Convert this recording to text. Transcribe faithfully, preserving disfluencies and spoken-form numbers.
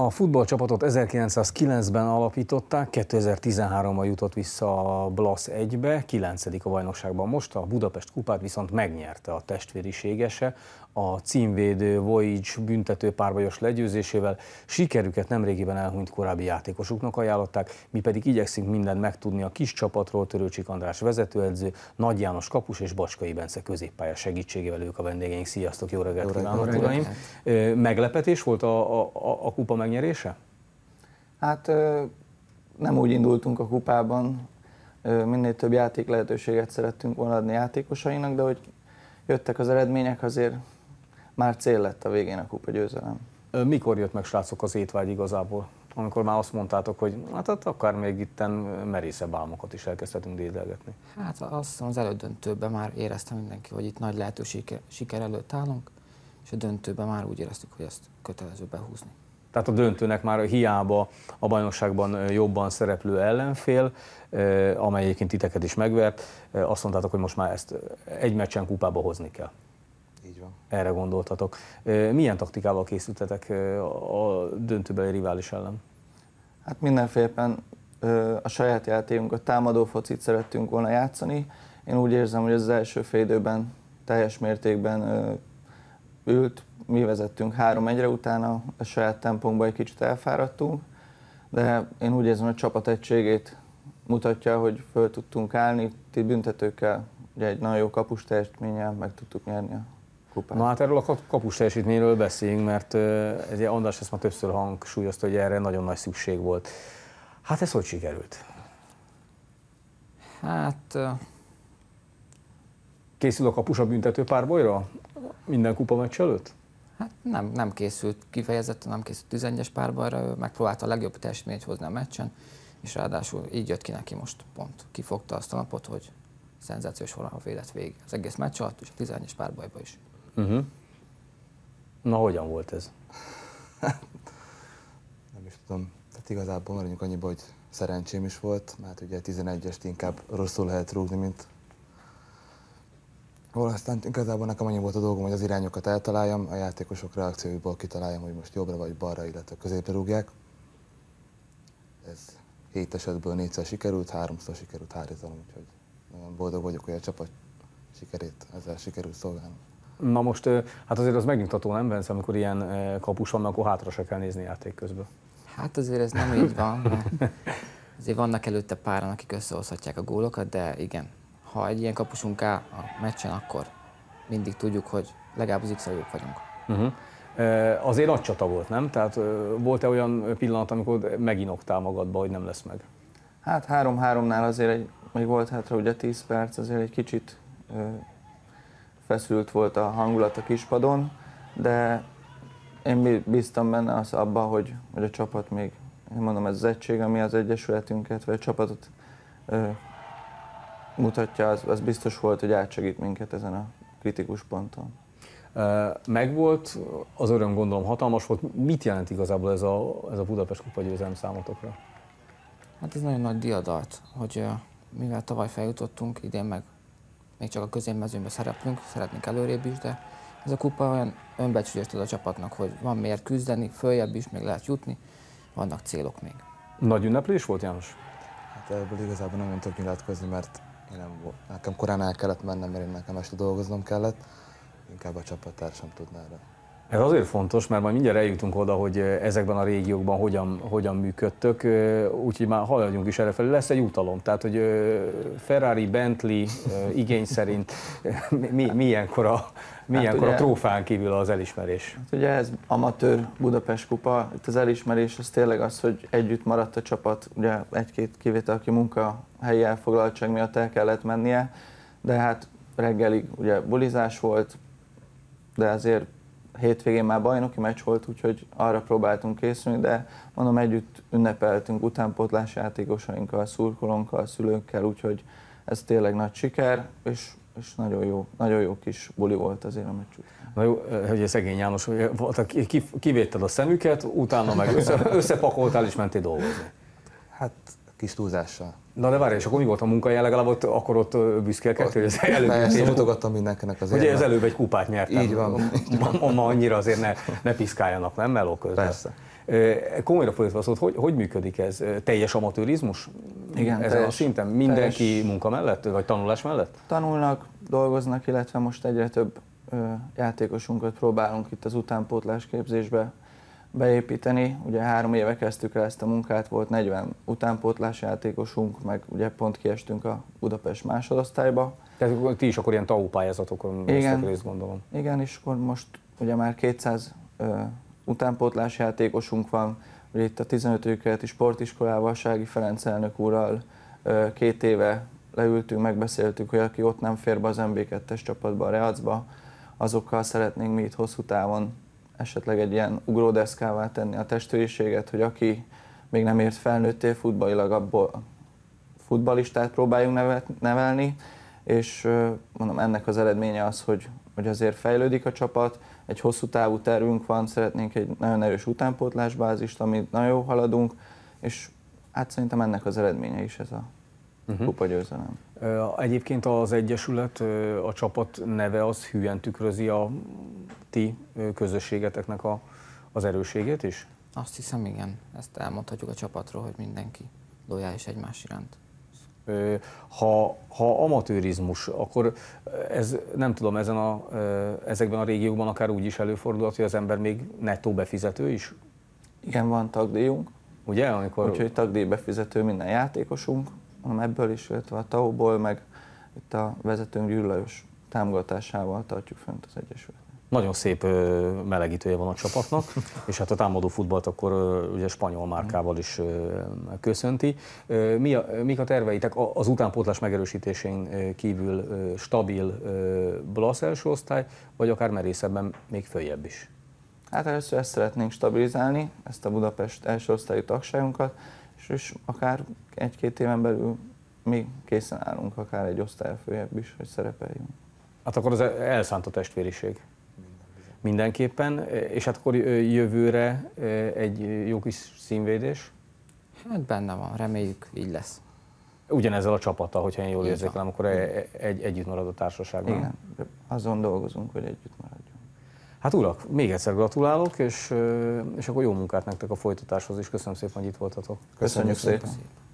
A futballcsapatot ezerkilencszázkilencben alapították, kétezer-tizenháromban jutott vissza a Blasz egybe, kilencedik a bajnokságban most, a Budapest kupát viszont megnyerte a Testvériség es e, a címvédő Voyage büntető párbajos legyőzésével. Sikerüket nemrégiben elhunyt korábbi játékosuknak ajánlották, mi pedig igyekszünk mindent megtudni a kis csapatról. Törőcsik András vezetőedző, Nagy János kapus és Bacskai Bence középpálya segítségével ők a vendégeink. Sziasztok, jó reggelt kívánok, uraim! Meglepetés volt a, a, a kupa meg nyerése? Hát nem úgy indultunk a kupában, minél több játék lehetőséget szerettünk volna adni játékosainak, de hogy jöttek az eredmények, azért már cél lett a végén a kupa győzelem. Mikor jött meg, srácok, az étvágy igazából? Amikor már azt mondtátok, hogy hát, hát akár még itten merészebb álmokat is elkezdhetünk dédelgetni. Hát azt hiszem, az elődöntőben már éreztem mindenki, hogy itt nagy lehetőség, siker előtt állunk, és a döntőben már úgy éreztük, hogy ezt kötelező behúzni. Tehát a döntőnek már hiába a bajnokságban jobban szereplő ellenfél, amely egyébként titeket is megvert, azt mondtátok, hogy most már ezt egy meccsen kupába hozni kell. Így van. Erre gondoltatok. Milyen taktikával készültetek a döntőbeli rivális ellen? Hát mindenféleképpen a saját játékunkat, támadó focit szerettünk volna játszani. Én úgy érzem, hogy az első fél időben teljes mértékben ült, mi vezettünk három egyre, utána a saját tempónkban egy kicsit elfáradtunk, de én úgy érzem, hogy a csapat egységét mutatja, hogy föl tudtunk állni, itt büntetőkkel, ugye egy nagyon jó kapus teljesítménnyel meg tudtuk nyerni a kupát. Na hát erről a kapus teljesítményről beszéljünk, mert ez András ezt már többször hangsúlyozta, hogy erre nagyon nagy szükség volt. Hát ez hogy sikerült? Hát... Készül a kapus a büntető párbajra? Minden kupa meccs előtt? Hát nem, nem készült kifejezetten, nem készült tizenegyes párbajra, megpróbálta a legjobb teljesítményt hozni a meccsen, és ráadásul így jött ki neki most pont. Kifogta azt a napot, hogy szenzációs vonalon védett végig az egész meccs alatt, és a tizenegyes párbajban is. Uh-huh. Na, hogyan volt ez? Nem is tudom, tehát igazából maradjunk annyiba, hogy szerencsém is volt, mert ugye a tizenegyest inkább rosszul lehet rúgni, mint... Aztán igazából nekem annyi volt a dolgom, hogy az irányokat eltaláljam, a játékosok reakcióiból kitaláljam, hogy most jobbra vagy balra, illetve középre rúgják. Ez hét esetből négyszer sikerült, háromszor sikerült hárítanom, úgyhogy nagyon boldog vagyok, hogy a csapat sikerét ezzel sikerült szolgálnom. Na most, hát azért az megnyugtató, nem, Bence, amikor ilyen kapus van, akkor hátra se kell nézni játék közben. Hát azért ez nem így van. Azért vannak előtte páran, akik összehozhatják a gólokat, de igen. Ha egy ilyen kapusunk áll a meccsen, akkor mindig tudjuk, hogy legalább az X-el jók vagyunk. Uh-huh. E, azért nagy csata volt, nem? Tehát e, volt-e olyan pillanat, amikor meginogtál magadba, hogy nem lesz meg? Hát három-háromnál azért egy, még volt hátra ugye tíz perc, azért egy kicsit e, feszült volt a hangulat a kispadon, de én bíztam benne az abban, hogy, hogy a csapat még, én mondom, ez az egység, ami az egyesületünket, vagy a csapatot e, mutatja, az, az biztos volt, hogy átsegít minket ezen a kritikus ponton. Megvolt, az öröm gondolom hatalmas volt. Mit jelent igazából ez a, ez a Budapest kupa győzelem számotokra? Hát ez nagyon nagy diadalt, hogy mivel tavaly feljutottunk, idén meg még csak a középmezőnyben szereplünk, szeretnénk előrébb is, de ez a kupa olyan önbecsülést ad a csapatnak, hogy van miért küzdeni, följebb is még lehet jutni, vannak célok még. Nagy ünneplés volt, János? Hát ebből igazából nem tudok nyilatkozni, mert Én nem volt. Nekem korán el kellett mennem, mert én nekem este dolgoznom kellett, inkább a csapattársam tudná erre. Ez azért fontos, mert majd mindjárt eljutunk oda, hogy ezekben a régiókban hogyan, hogyan működtök, úgyhogy már haladjunk is errefelé. Lesz egy utalom, tehát hogy Ferrari, Bentley igény szerint mi, milyenkor a, milyenkor hát ugye, a trófán kívül az elismerés? Hát ugye ez amatőr Budapest kupa, itt az elismerés az tényleg az, hogy együtt maradt a csapat, ugye egy-két kivétel, aki munkahelyi elfoglaltság miatt el kellett mennie, de hát reggelig ugye bulizás volt, de azért hétvégén már bajnoki meccs volt, úgyhogy arra próbáltunk készülni, de mondom, együtt ünnepeltünk utánpótlás játékosainkkal, szurkolónkkal, szülőkkel, úgyhogy ez tényleg nagy siker, és, és nagyon, jó, nagyon jó kis buli volt azért a meccs. Na jó, hogy szegény János, kivédted a szemüket, utána meg össze, összepakoltál és mentél dolgozni. Hát kis túlzással. Na de várj, és akkor mi volt a munkája, legalább ott, akkor ott büszkélkedtél, hogy az előbb... Persze, mutogattam mindenkinek azért. Ugye az előbb egy kupát nyertem. Így van. Onnan annyira azért ne, ne piszkáljanak, nem, meló közben. Persze. Komolyra fordítva szólt, hogy, hogy működik ez? Teljes amatőrizmus? Igen, ez a szinten mindenki teljes... munka mellett, vagy tanulás mellett? Tanulnak, dolgoznak, illetve most egyre több játékosunkat próbálunk itt az utánpótlás képzésbe beépíteni. Ugye három éve kezdtük el ezt a munkát, volt negyven utánpótlás játékosunk, meg ugye pont kiestünk a Budapest másodosztályba. Tehát ti is akkor ilyen té á u pályázatokon vesztek részt, gondolom. Igen, és akkor most ugye már kétszáz ö, utánpótlás játékosunk van, ugye itt a tizenötödik kerületi sportiskolával, Sági Ferenc elnök úrral ö, két éve leültünk, megbeszéltük, hogy aki ott nem fér be az em bé kettes csapatba, a Reacba, azokkal szeretnénk mi itt hosszú távon esetleg egy ilyen ugródeszkává tenni a testvériséget, hogy aki még nem ért felnőtté futballilag, abból futballistát próbáljunk nevelni, és mondom, ennek az eredménye az, hogy, hogy azért fejlődik a csapat, egy hosszú távú tervünk van, szeretnénk egy nagyon erős utánpótlásbázist, amit nagyon jól haladunk, és hát szerintem ennek az eredménye is ez a Uh-huh. kupa győzelem. Egyébként az egyesület, a csapat neve az hűen tükrözi a ti közösségeteknek a, az erősségét is? Azt hiszem, igen. Ezt elmondhatjuk a csapatról, hogy mindenki lojális egymás iránt. Ha, ha amatőrizmus, akkor ez, nem tudom, ezen a, ezekben a régiókban akár úgy is előfordulhat, hogy az ember még nettó befizető is? Igen, van tagdíjunk. Ugye? Amikor... Úgyhogy tagdíjbefizető minden játékosunk. Ebből is, illetve a té á u-ból, meg itt a vezetőnk Gyűr Lajos támogatásával tartjuk fönt az egyesületet. Nagyon szép melegítője van a csapatnak, és hát a támadó futballt akkor ugye spanyol márkával is köszönti. Mi a, mik a terveitek az utánpótlás megerősítésén kívül? Stabil belasz első osztály, vagy akár merészebben még följebb is? Hát először ezt szeretnénk stabilizálni, ezt a Budapest első osztályú tagságunkat, és akár egy-két éven belül mi készen állunk, akár egy osztály följebb is, hogy szerepeljünk. Hát akkor az elszánt a testvériség. Mindenképpen. És hát akkor jövőre egy jó kis színvédés? Hát benne van, reméljük, így lesz. Ugyanezzel a csapattal, hogyha én jól érzékelem, akkor egy, együtt marad a társaságban. Igen, azon dolgozunk, hogy együtt maradjunk. Hát urak, még egyszer gratulálok, és, és akkor jó munkát nektek a folytatáshoz is. Köszönöm szépen, hogy itt voltatok. Köszönjük, Köszönjük szépen. szépen.